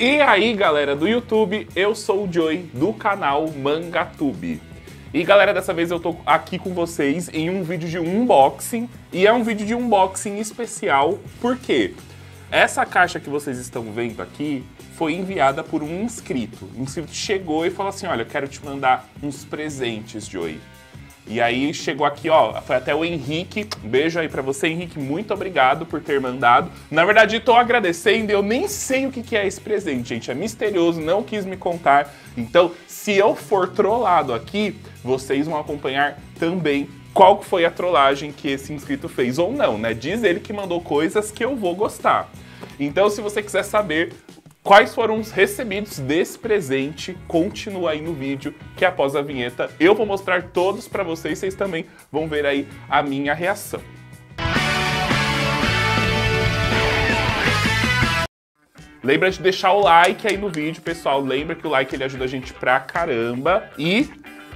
E aí, galera do YouTube, eu sou o Joey, do canal Mangatube. E galera, dessa vez eu tô aqui com vocês em um vídeo de unboxing, e é um vídeo de unboxing especial, porque essa caixa que vocês estão vendo aqui foi enviada por um inscrito. O inscrito chegou e falou assim, olha, eu quero te mandar uns presentes, Joey. E aí chegou aqui, ó, foi até o Henrique, um beijo aí pra você, Henrique, muito obrigado por ter mandado. Na verdade, tô agradecendo, eu nem sei o que é esse presente, gente, é misterioso, não quis me contar. Então, se eu for trollado aqui, vocês vão acompanhar também qual foi a trollagem que esse inscrito fez ou não, né? Diz ele que mandou coisas que eu vou gostar. Então, se você quiser saber quais foram os recebidos desse presente, continua aí no vídeo, que após a vinheta eu vou mostrar todos pra vocês, vocês também vão ver aí a minha reação. Lembra de deixar o like aí no vídeo, pessoal, lembra que o like ele ajuda a gente pra caramba e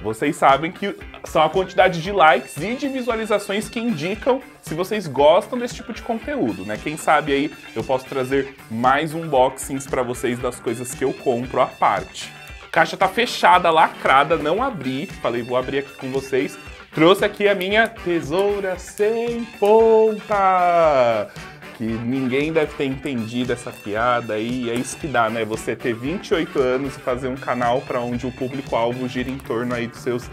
vocês sabem que são a quantidade de likes e de visualizações que indicam se vocês gostam desse tipo de conteúdo, né? Quem sabe aí eu posso trazer mais unboxings pra vocês das coisas que eu compro à parte. A caixa tá fechada, lacrada, não abri. Falei, vou abrir aqui com vocês. Trouxe aqui a minha tesoura sem ponta. Que ninguém deve ter entendido essa piada aí. E é isso que dá, né? Você ter 28 anos e fazer um canal pra onde o público-alvo gira em torno aí dos seus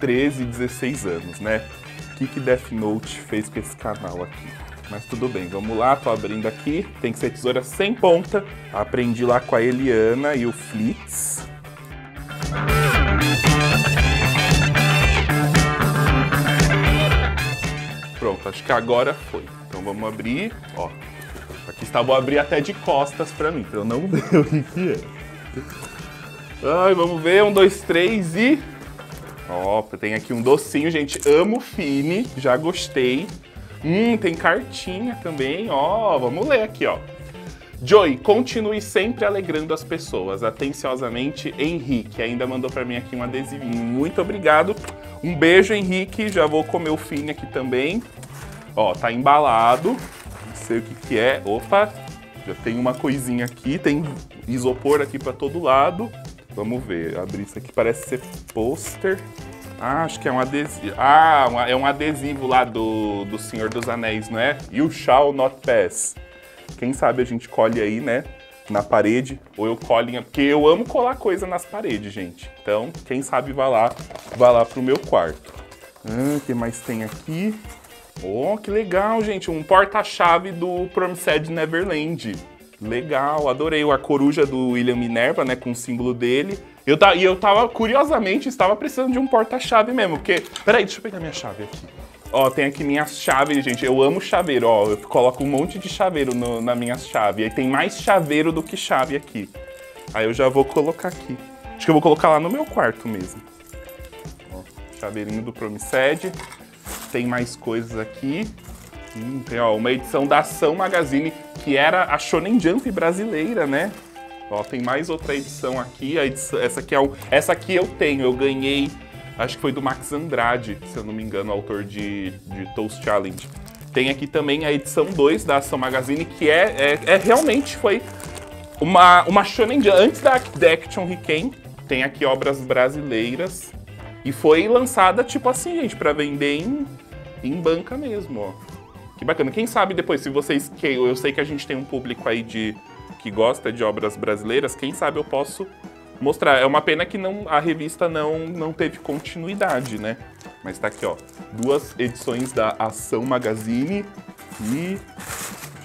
13, 16 anos, né? O que que Death Note fez com esse canal aqui? Mas tudo bem, vamos lá, tô abrindo aqui. Tem que ser tesoura sem ponta. Aprendi lá com a Eliana e o Flitz. Pronto, acho que agora foi. Então vamos abrir, ó. Aqui está, vou abrir até de costas pra mim, pra eu não ver o que é. Ai, vamos ver, 1, 2, 3 e... Ó, tem aqui um docinho, gente, amo Fini, já gostei. Tem cartinha também, ó, vamos ler aqui, ó. Joey, continue sempre alegrando as pessoas, atenciosamente, Henrique. Ainda mandou pra mim aqui um adesivinho, muito obrigado. Um beijo, Henrique, já vou comer o Fini aqui também. Ó, tá embalado, não sei o que que é, opa, já tem uma coisinha aqui, tem isopor aqui pra todo lado. Vamos ver, abrir isso aqui, parece ser pôster. Ah, acho que é um adesivo. Ah, é um adesivo lá do Senhor dos Anéis, não é? You shall not pass. Quem sabe a gente colhe aí, né? Na parede, ou eu colho, porque eu amo colar coisa nas paredes, gente. Então, quem sabe vai lá pro meu quarto. O que mais tem aqui? Oh, que legal, gente, um porta-chave do Promised Neverland. Legal, adorei a coruja do William Minerva, né, com o símbolo dele. Eu, curiosamente, estava precisando de um porta-chave mesmo, porque... Peraí, deixa eu pegar minha chave aqui. Ó, tem aqui minhas chaves, gente, eu amo chaveiro, ó, eu coloco um monte de chaveiro na minha chave. Aí tem mais chaveiro do que chave aqui. Aí eu já vou colocar aqui. Acho que eu vou colocar lá no meu quarto mesmo. Ó, chaveirinho do Promised. Tem mais coisas aqui. Tem, ó, uma edição da Ação Magazine, que era a Shonen Jump brasileira, né? Ó, tem mais outra edição aqui, essa aqui eu tenho, eu ganhei, acho que foi do Max Andrade, se eu não me engano, autor de Toast Challenge. Tem aqui também a edição 2 da Ação Magazine, que realmente foi uma Shonen Jump, antes da Action Riken. Tem aqui obras brasileiras, e foi lançada, tipo assim, gente, pra vender em banca mesmo, ó. Que bacana. Quem sabe depois, se vocês... Eu sei que a gente tem um público aí que gosta de obras brasileiras, quem sabe eu posso mostrar. É uma pena que a revista não teve continuidade, né? Mas tá aqui, ó. 2 edições da Ação Magazine e...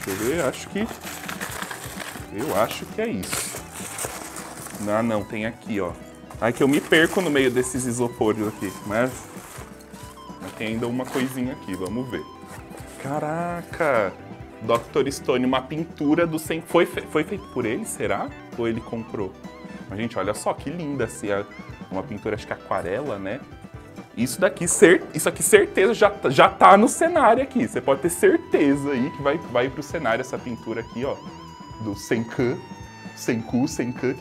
Deixa eu ver, acho que... Eu acho que é isso. Ah, não. Tem aqui, ó. Ai, que eu me perco no meio desses isopores aqui, mas tem ainda uma coisinha aqui, vamos ver. Caraca! Dr. Stone, uma pintura do Senku. Foi feito por ele, será? Ou ele comprou? Mas, gente, olha só que linda. Assim, uma pintura, acho que aquarela, né? Isso aqui, certeza, já tá no cenário aqui. Você pode ter certeza aí que vai pro cenário essa pintura aqui, ó. Do Senku,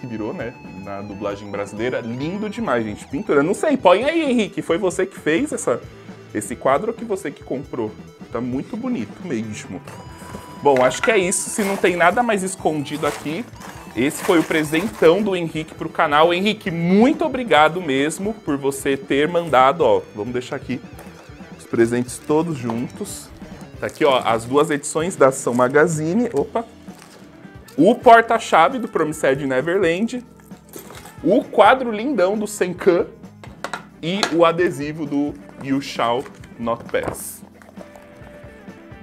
que virou, né? Na dublagem brasileira. Lindo demais, gente. Pintura, não sei. Põe aí, Henrique. Foi você que fez esse quadro ou que você que comprou? Tá muito bonito mesmo. Bom, acho que é isso. Se não tem nada mais escondido aqui, Esse foi o presentão do Henrique pro canal. Henrique, muito obrigado mesmo por você ter mandado, ó. Vamos deixar aqui os presentes todos juntos. Tá aqui, ó, as duas edições da Ação Magazine. Opa! O porta-chave do Promised Neverland. O quadro lindão do Senku. E o adesivo do You Shall Not Pass.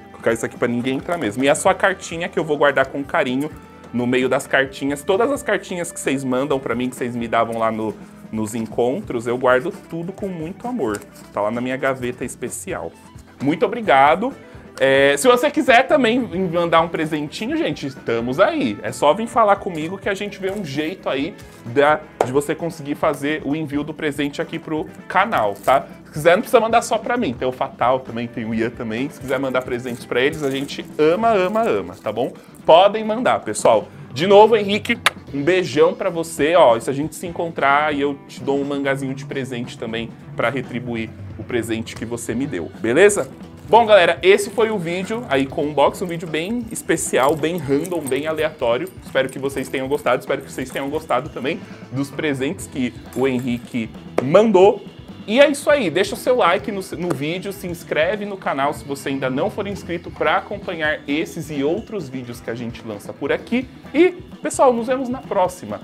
Vou colocar isso aqui pra ninguém entrar mesmo. E a sua cartinha, que eu vou guardar com carinho no meio das cartinhas. Todas as cartinhas que vocês mandam pra mim, que vocês me davam lá nos encontros, eu guardo tudo com muito amor. Tá lá na minha gaveta especial. Muito obrigado. Se você quiser também mandar um presentinho, gente, estamos aí. É só vir falar comigo que a gente vê um jeito aí de você conseguir fazer o envio do presente aqui pro canal, tá? Se quiser, não precisa mandar só pra mim. Tem o Fatal também, tem o Ian também. Se quiser mandar presentes pra eles, a gente ama, ama, ama, tá bom? Podem mandar, pessoal. De novo, Henrique, um beijão pra você. Ó, e se a gente se encontrar, eu te dou um mangazinho de presente também pra retribuir o presente que você me deu, beleza? Bom, galera, esse foi o vídeo aí com o unboxing, um vídeo bem especial, bem random, bem aleatório. Espero que vocês tenham gostado, espero que vocês tenham gostado também dos presentes que o Henrique mandou. E é isso aí, deixa o seu like no vídeo, se inscreve no canal se você ainda não for inscrito para acompanhar esses e outros vídeos que a gente lança por aqui. E, pessoal, nos vemos na próxima.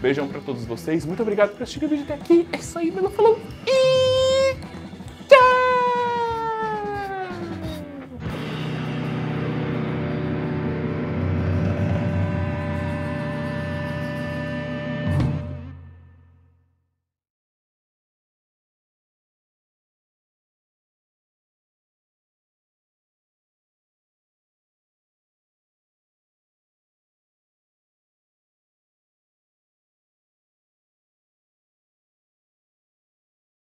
Beijão para todos vocês, muito obrigado por assistir o vídeo até aqui. É isso aí, meu falou!